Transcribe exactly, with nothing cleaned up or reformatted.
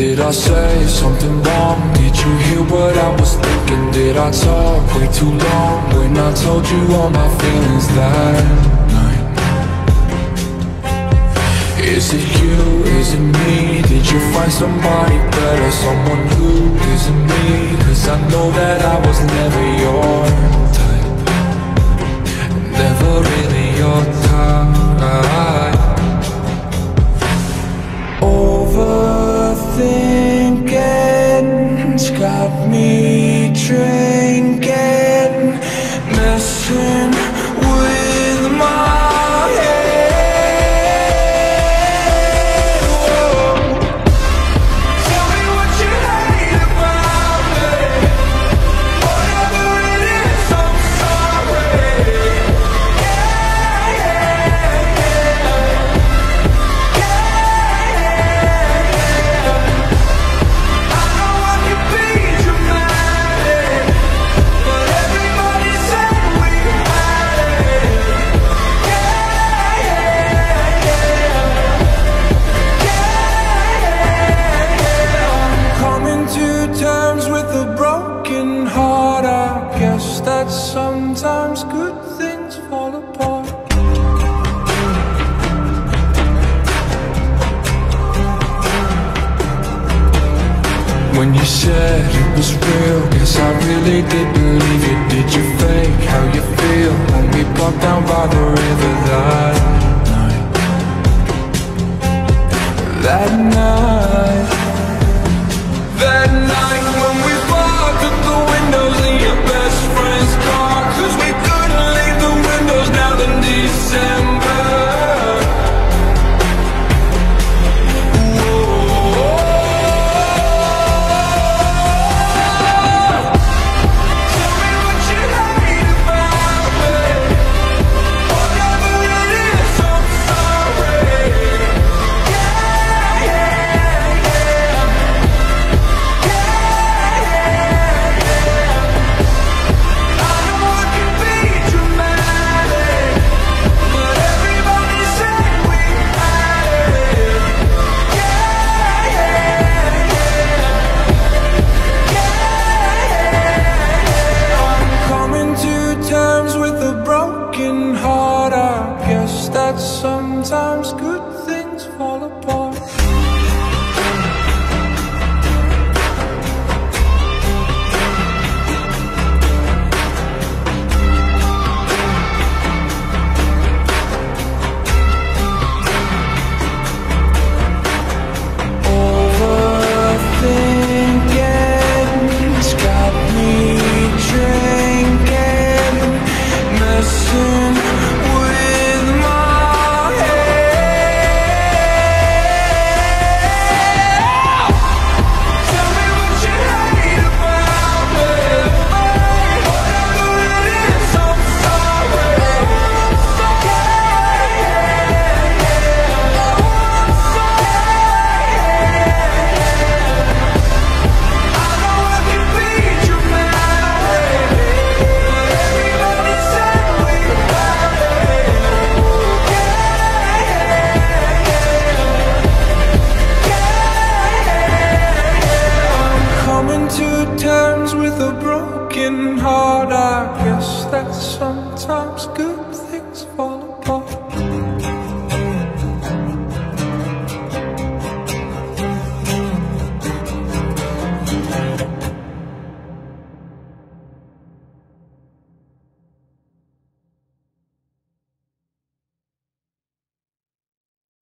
Did I say something wrong? Did you hear what I was thinking? Did I talk way too long when I told you all my feelings that night? Is it you? Is it me? Did you find somebody better? Someone who isn't me? Cause I know that I was never your type, never really your type. Overthinking's got me drinking, messing with my head. Whoa. Tell me what you hate about me. Whatever it is, I'm sorry. Yeah, yeah, yeah. Yeah. That sometimes good things fall apart. When you said it was real, guess I really did believe it. Did you fake how you feel when we bumped down by the river that night? That night, that night when we walked up the windows in your best friend's car, cause we couldn't leave the windows down in December. Tell me what you hate about me. Whatever it is, I'm sorry. Yeah, yeah, yeah. Yeah, yeah, yeah. I know I can be dramatic, but everybody said we had it. Yeah, yeah, yeah. Yeah, yeah. I'm coming to terms with a broken heart. I guess that sometimes good things fall apart. Overthinking's got me drinking, messing with my head. Tell me what you hate about me. Whatever it is, I'm sorry. Yeah, yeah, yeah. I'm sorry. Yeah, yeah, yeah. I know I can be dramatic, but everybody said we had it. Yeah, yeah, yeah. Yeah, yeah. I'm coming to terms with a broken heart. I guess that's all.